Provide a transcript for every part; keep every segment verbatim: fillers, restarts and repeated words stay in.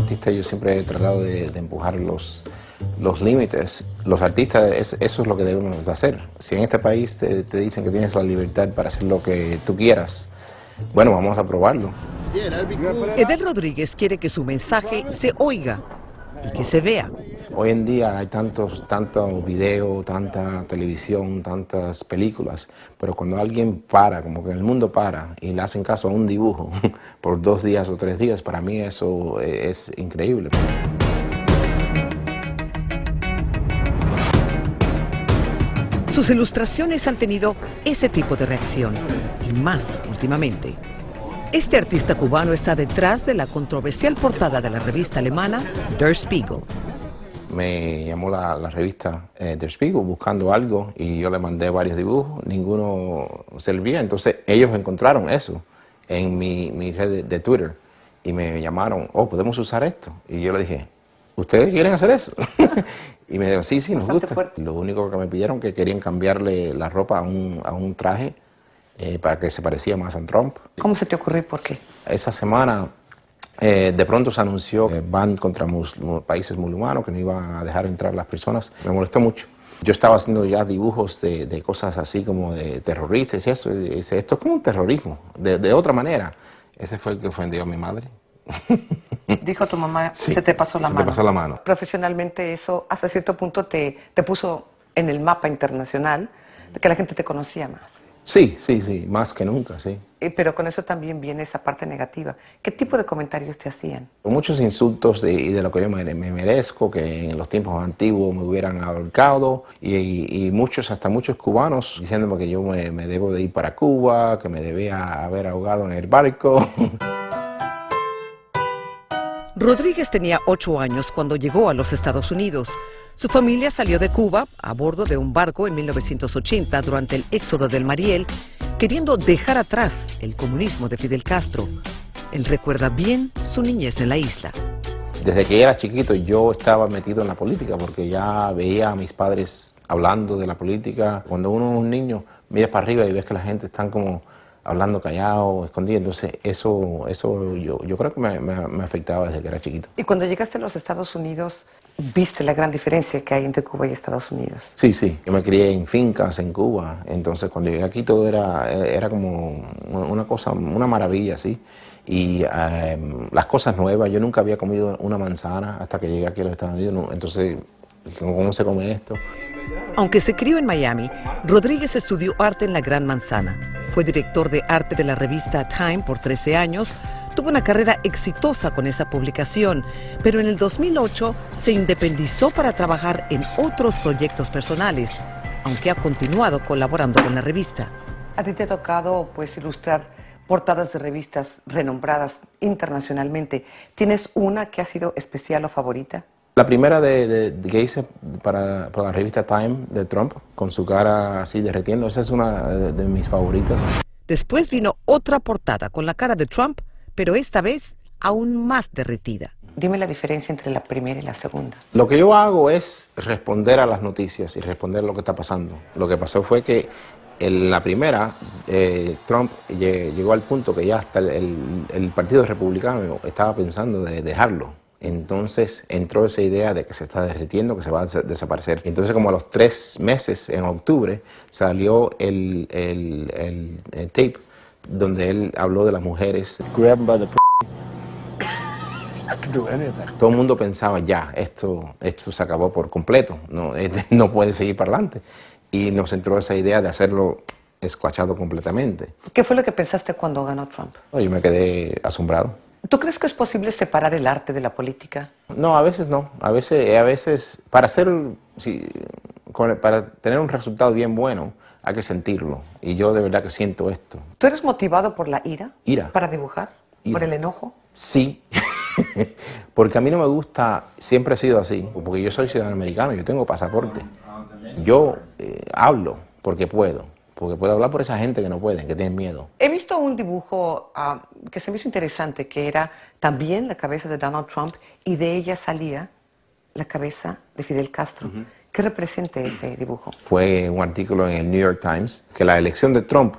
artista yo siempre he tratado de, de empujar los, los límites. Los artistas, es, eso es lo que debemos hacer. Si en este país te, te dicen que tienes la libertad para hacer lo que tú quieras, bueno, vamos a probarlo. Edel Rodríguez quiere que su mensaje se oiga y que se vea. Hoy en día hay tantos, tantos videos, tanta televisión, tantas películas, pero cuando alguien para, como que el mundo para, y le hacen caso a un dibujo por dos días o tres días, para mí eso es increíble. Sus ilustraciones han tenido ese tipo de reacción, y más últimamente. Este artista cubano está detrás de la controversial portada de la revista alemana Der Spiegel. Me llamó la, la revista eh, Der Spiegel buscando algo y yo le mandé varios dibujos, ninguno servía, entonces ellos encontraron eso en mi, mi red de, de Twitter y me llamaron, oh, ¿podemos usar esto? Y yo le dije, ¿ustedes quieren hacer eso? Y me dijeron, sí, sí, nos gusta. Fuerte. Lo único que me pidieron que querían cambiarle la ropa a un, a un traje eh, para que se parecía más a Trump. ¿Cómo se te ocurrió y por qué? Esa semana... Eh, de pronto se anunció que van contra muslim, países musulmanos, que no iban a dejar entrar las personas. Me molestó mucho. Yo estaba haciendo ya dibujos de, de cosas así como de terroristas y eso. Y dice, esto es como un terrorismo, de, de otra manera. Ese fue el que ofendió a mi madre. Dijo tu mamá, sí, se te pasó la se mano. Se te pasó la mano. Profesionalmente eso hasta cierto punto te, te puso en el mapa internacional, que la gente te conocía más. Sí, sí, sí, más que nunca, sí. Pero con eso también viene esa parte negativa. ¿Qué tipo de comentarios te hacían? Muchos insultos de, de lo que yo me, me merezco, que en los tiempos antiguos me hubieran ahorcado, y, y, y muchos, hasta muchos cubanos, diciéndome que yo me, me debo de ir para Cuba, que me debía haber ahogado en el barco. Rodríguez tenía ocho años cuando llegó a los Estados Unidos. Su familia salió de Cuba a bordo de un barco en mil novecientos ochenta durante el éxodo del Mariel, queriendo dejar atrás el comunismo de Fidel Castro. Él recuerda bien su niñez en la isla. Desde que era chiquito yo estaba metido en la política porque ya veía a mis padres hablando de la política. Cuando uno es un niño, miras para arriba y ves que la gente está como... hablando callado, escondido, entonces eso, eso yo, yo creo que me, me, me afectaba desde que era chiquito. Y cuando llegaste a los Estados Unidos, ¿viste la gran diferencia que hay entre Cuba y Estados Unidos? Sí, sí, yo me crié en fincas en Cuba, entonces cuando llegué aquí todo era, era como una cosa, una maravilla, ¿sí? Y um, las cosas nuevas, yo nunca había comido una manzana hasta que llegué aquí a los Estados Unidos, entonces, ¿cómo se come esto? Aunque se crió en Miami, Rodríguez estudió arte en la Gran Manzana. Fue director de arte de la revista Time por trece años. Tuvo una carrera exitosa con esa publicación, pero en el dos mil ocho se independizó para trabajar en otros proyectos personales, aunque ha continuado colaborando con la revista. A ti te ha tocado, pues, ilustrar portadas de revistas renombradas internacionalmente. ¿Tienes una que ha sido especial o favorita? La primera de, de, de que hice para, para la revista Time de Trump, con su cara así derretiendo, esa es una de, de mis favoritas. Después vino otra portada con la cara de Trump, pero esta vez aún más derretida. Dime la diferencia entre la primera y la segunda. Lo que yo hago es responder a las noticias y responder lo que está pasando. Lo que pasó fue que en la primera, eh, Trump llegó al punto que ya hasta el, el, el Partido Republicano estaba pensando de dejarlo. Entonces entró esa idea de que se está derritiendo, que se va a desaparecer. Entonces, como a los tres meses, en octubre, salió el, el, el, el tape donde él habló de las mujeres. Todo el mundo pensaba, ya, esto, esto se acabó por completo, no, no puede seguir para adelante. Y nos entró esa idea de hacerlo escuachado completamente. ¿Qué fue lo que pensaste cuando ganó Trump? Yo me quedé asombrado. ¿Tú crees que es posible separar el arte de la política? No, a veces no. A veces, a veces para, hacer, sí, para tener un resultado bien bueno, hay que sentirlo. Y yo de verdad que siento esto. ¿Tú eres motivado por la ira? ¿Ira? ¿Para dibujar? Ira. ¿Por el enojo? Sí. Porque a mí no me gusta, siempre he sido así. Porque yo soy ciudadano americano, yo tengo pasaporte. Yo eh, hablo porque puedo. Porque puedo hablar por esa gente que no puede, que tienen miedo. He visto un dibujo uh, que se me hizo interesante, que era también la cabeza de Donald Trump y de ella salía la cabeza de Fidel Castro. Uh-huh. ¿Qué representa ese dibujo? Fue un artículo en el New York Times que la elección de Trump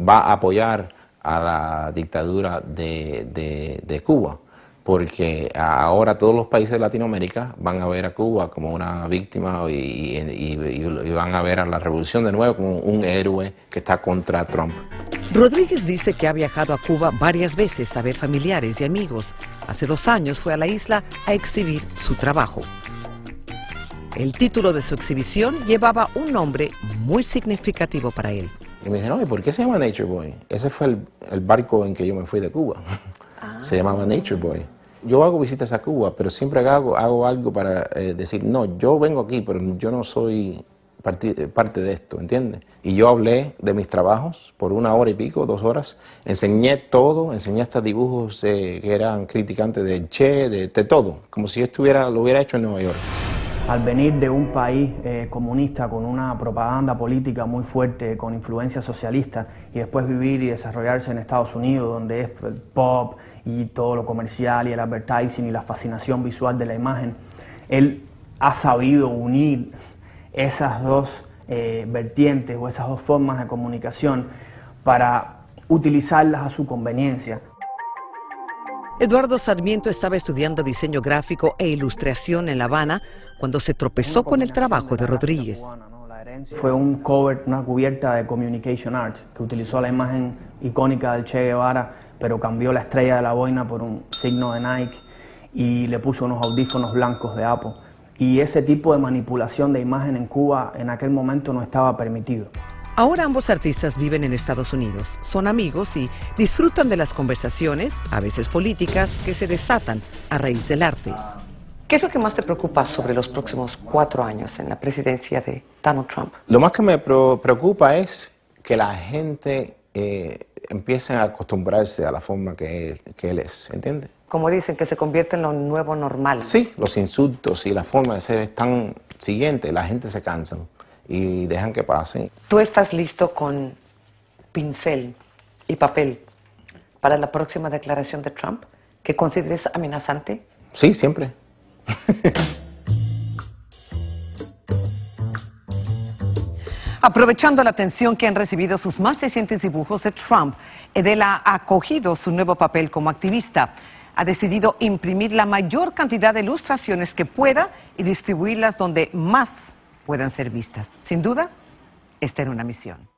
va a apoyar a la dictadura de, de, de Cuba. porque ahora todos los países de Latinoamérica van a ver a Cuba como una víctima y, y, y, y van a ver a la revolución de nuevo como un héroe que está contra Trump. Rodríguez dice que ha viajado a Cuba varias veces a ver familiares y amigos. Hace dos años fue a la isla a exhibir su trabajo. El título de su exhibición llevaba un nombre muy significativo para él. Y me dijeron, oye, ¿por qué se llama Nature Boy? Ese fue el, el barco en que yo me fui de Cuba. Ah. Se llamaba Nature Boy. Yo hago visitas a Cuba, pero siempre hago, hago algo para eh, decir, no, yo vengo aquí, pero yo no soy parte, parte de esto, ¿entiendes? Y yo hablé de mis trabajos por una hora y pico, dos horas. Enseñé todo, enseñé hasta dibujos eh, que eran criticantes de Che, de, de todo. Como si yo estuviera, lo hubiera hecho en Nueva York. Al venir de un país eh, comunista con una propaganda política muy fuerte, con influencia socialista, y después vivir y desarrollarse en Estados Unidos, donde es el pop y todo lo comercial y el advertising y la fascinación visual de la imagen, él ha sabido unir esas dos eh, vertientes o esas dos formas de comunicación para utilizarlas a su conveniencia. Eduardo Sarmiento estaba estudiando diseño gráfico e ilustración en La Habana cuando se tropezó con el trabajo de Rodríguez. Fue un cover, una cubierta de Communication Arts, que utilizó la imagen icónica del Che Guevara, pero cambió la estrella de la boina por un signo de Nike y le puso unos audífonos blancos de Apple. Y ese tipo de manipulación de imagen en Cuba en aquel momento no estaba permitido. Ahora ambos artistas viven en Estados Unidos, son amigos y disfrutan de las conversaciones, a veces políticas, que se desatan a raíz del arte. ¿Qué es lo que más te preocupa sobre los próximos cuatro años en la presidencia de Donald Trump? Lo más que me preocupa es que la gente eh, empiece a acostumbrarse a la forma que él, que él es, ¿entiendes? Como dicen, que se convierte en lo nuevo normal. Sí, los insultos y la forma de ser es tan siguiente, la gente se cansa y dejan que pasen. Tú estás listo con pincel y papel para la próxima declaración de Trump, que consideres amenazante. Sí, siempre. Aprovechando la atención que han recibido sus más recientes dibujos de Trump, Edel ha acogido su nuevo papel como activista. Ha decidido imprimir la mayor cantidad de ilustraciones que pueda y distribuirlas donde más puedan ser vistas. Sin duda, está en una misión.